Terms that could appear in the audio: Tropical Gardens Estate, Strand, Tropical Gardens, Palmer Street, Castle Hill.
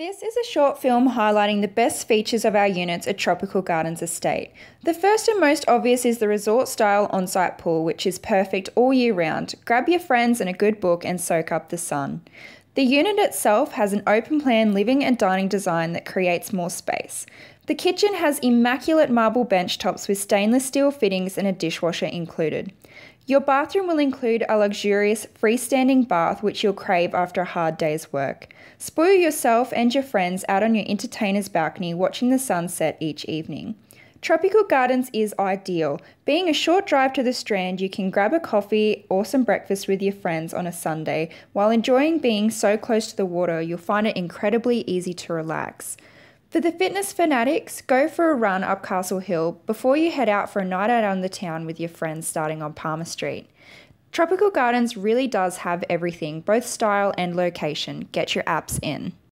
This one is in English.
This is a short film highlighting the best features of our units at Tropical Gardens Estate. The first and most obvious is the resort-style on-site pool, which is perfect all year round. Grab your friends and a good book and soak up the sun. The unit itself has an open-plan living and dining design that creates more space. The kitchen has immaculate marble bench tops with stainless steel fittings and a dishwasher included. Your bathroom will include a luxurious freestanding bath which you'll crave after a hard day's work. Spoil yourself and your friends out on your entertainer's balcony watching the sunset each evening. Tropical Gardens is ideal. Being a short drive to the Strand, you can grab a coffee or some breakfast with your friends on a Sunday. While enjoying being so close to the water, you'll find it incredibly easy to relax. For the fitness fanatics, go for a run up Castle Hill before you head out for a night out on the town with your friends starting on Palmer Street. Tropical Gardens really does have everything, both style and location. Get your apps in.